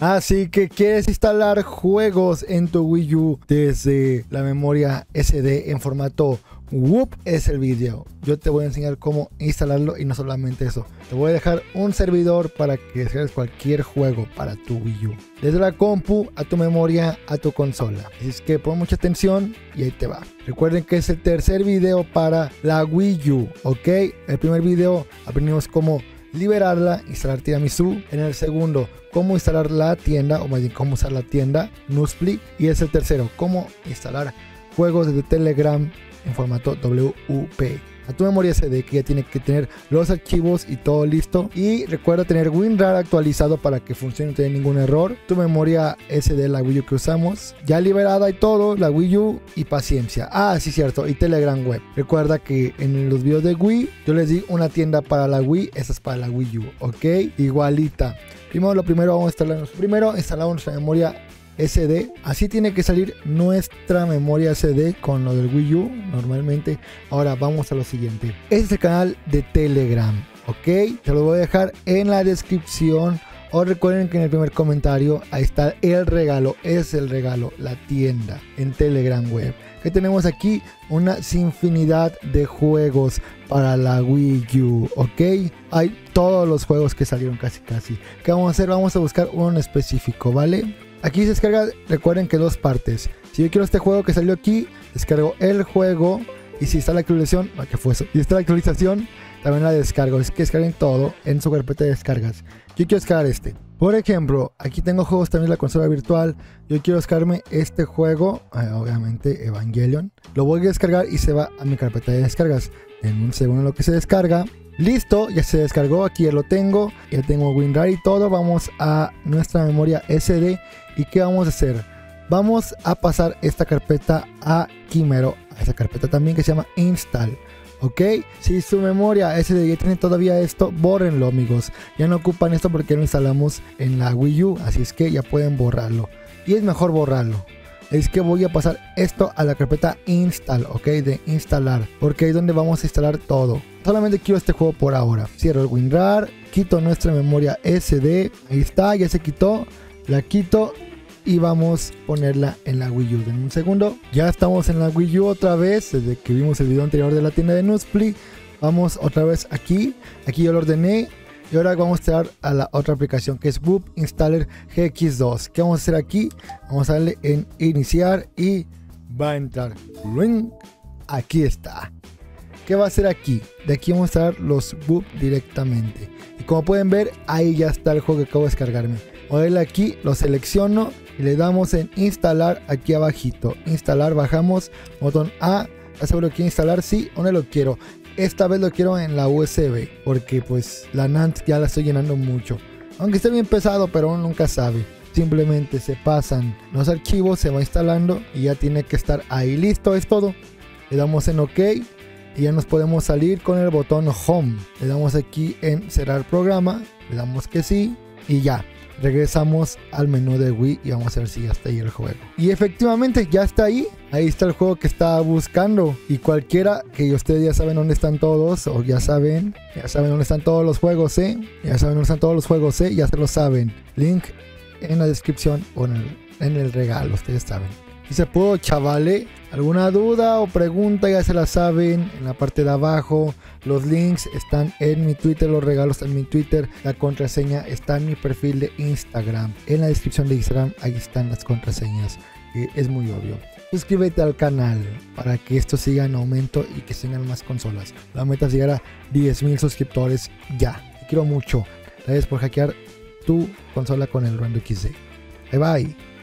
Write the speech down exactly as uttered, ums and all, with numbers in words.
Así que quieres instalar juegos en tu Wii U desde la memoria ese de en formato Wup, es el video. Yo te voy a enseñar cómo instalarlo y no solamente eso. Te voy a dejar un servidor para que descargues cualquier juego para tu Wii U. Desde la compu a tu memoria a tu consola. Así es que pon mucha atención y ahí te va. Recuerden que es el tercer video para la Wii U, ¿ok? El primer video aprendimos cómo liberarla, instalar Tiramisu. En el segundo, cómo instalar la tienda, o más bien cómo usar la tienda NUSspli. Y es el tercero, cómo instalar juegos desde Telegram en formato W U P a tu memoria ese de, que ya tiene que tener los archivos y todo listo. Y recuerda tener WinRAR actualizado para que funcione y no tenga ningún error. Tu memoria ese de, la Wii U que usamos, ya liberada y todo, la Wii U y paciencia. Ah, sí, cierto, y Telegram web. Recuerda que en los videos de Wii yo les di una tienda para la Wii, esa es para la Wii U, ok, igualita. Primero lo primero vamos a instalar, primero instalamos nuestra memoria ese de, así tiene que salir nuestra memoria ese de con lo del Wii U normalmente. Ahora vamos a lo siguiente, este es el canal de Telegram, ok, te lo voy a dejar en la descripción, o recuerden que en el primer comentario ahí está el regalo, es el regalo, la tienda en Telegram web, que tenemos aquí una sinfinidad de juegos para la Wii U, ok, hay todos los juegos que salieron casi casi. ¿Qué vamos a hacer? Vamos a buscar uno en específico, vale. Aquí se descarga, recuerden que dos partes. Si yo quiero este juego que salió aquí, descargo el juego. Y si está la actualización, ¿a qué fue eso? Si está la actualización, también la descargo. Es que descarguen todo en su carpeta de descargas. Yo quiero descargar este. Por ejemplo, aquí tengo juegos también de la consola virtual. Yo quiero descargarme este juego, obviamente Evangelion. Lo voy a descargar y se va a mi carpeta de descargas. En un segundo lo que se descarga. Listo, ya se descargó, aquí ya lo tengo, ya tengo WinRAR y todo. Vamos a nuestra memoria ese de y ¿qué vamos a hacer? Vamos a pasar esta carpeta a Quimero, a esa carpeta también que se llama Install, ¿ok? Si su memoria ese de ya tiene todavía esto, bórrenlo amigos, ya no ocupan esto porque lo instalamos en la Wii U, así es que ya pueden borrarlo, y es mejor borrarlo. Es que voy a pasar esto a la carpeta install, ok, de instalar, porque ahí es donde vamos a instalar todo. Solamente quiero este juego por ahora. Cierro el WinRAR, quito nuestra memoria ese de, ahí está, ya se quitó, la quito y vamos a ponerla en la Wii U. En un segundo, ya estamos en la Wii U otra vez, desde que vimos el video anterior de la tienda de NUSspli. Vamos otra vez aquí, aquí yo lo ordené. Y ahora vamos a entrar a la otra aplicación que es Wup Installer G X dos. ¿Qué vamos a hacer aquí? Vamos a darle en iniciar y va a entrar. Aquí está. ¿Qué va a hacer aquí? De aquí vamos a instalar los Wup directamente. Y como pueden ver, ahí ya está el juego que acabo de descargarme. Voy a darle aquí, lo selecciono y le damos en instalar aquí abajito. Instalar, bajamos, botón A. Aseguro que instalar, sí, o no lo quiero. Esta vez lo quiero en la U S B porque pues la NAND ya la estoy llenando mucho. Aunque esté bien pesado, pero uno nunca sabe. Simplemente se pasan los archivos, se va instalando y ya tiene que estar ahí. Listo, es todo. Le damos en OK y ya nos podemos salir con el botón Home. Le damos aquí en cerrar programa, le damos que sí y ya. Regresamos al menú de Wii y vamos a ver si ya está ahí el juego. Y efectivamente ya está ahí. Ahí está el juego que estaba buscando. Y cualquiera que ustedes ya saben dónde están todos. O ya saben. Ya saben dónde están todos los juegos, ¿eh? Ya saben dónde están todos los juegos, ¿eh? Ya se lo saben. Link en la descripción o en el, en el regalo. Ustedes saben. Si se pudo, chavales. Alguna duda o pregunta ya se la saben. En la parte de abajo. Los links están en mi Twitter. Los regalos están en mi Twitter. La contraseña está en mi perfil de Instagram. En la descripción de Instagram. Ahí están las contraseñas. Eh, es muy obvio. Suscríbete al canal para que esto siga en aumento y que tengan más consolas. La meta es llegar a diez mil suscriptores ya. Te quiero mucho. Gracias por hackear tu consola con el Rando X Z. Bye bye.